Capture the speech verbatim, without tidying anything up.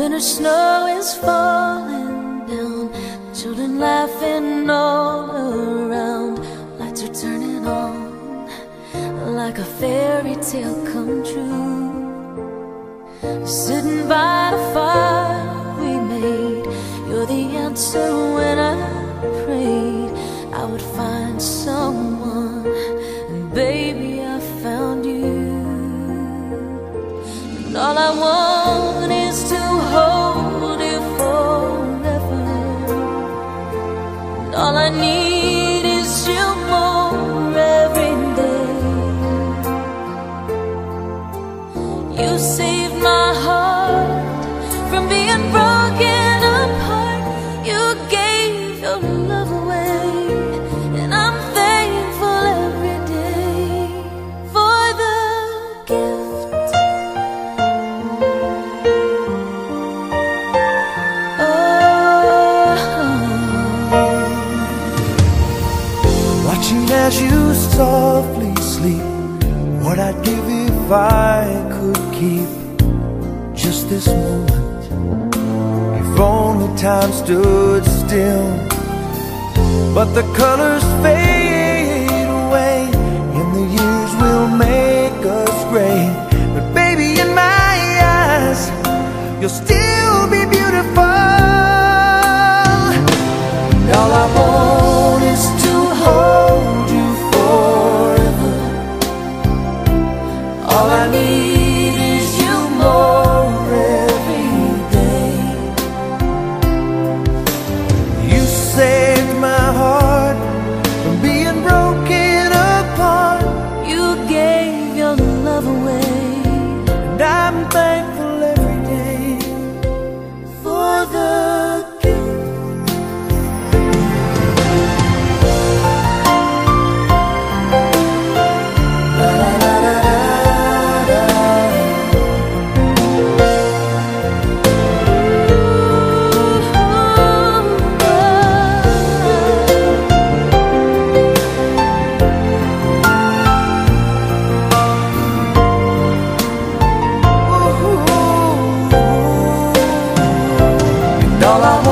winter snow is falling down, children laughing all around, lights are turning on like a fairy tale come true. Sitting by the fire we made, you're the answer when I prayed I would find someone, and baby I found you. And all I want is to hold you forever, and all I need is you more every day. You saved my heart from being broken apart, you gave your love away, and I'm thankful every day for the gift. As you softly sleep, what I'd give if I could keep just this moment. If only time stood still, but the colors fade away and the years will make us gray. But baby, in my eyes, you'll still be beautiful. And all I want is to hold. All I need is you more every day. You saved my heart from being broken apart, you gave your love away, and I'm thankful every day for the gift. All I want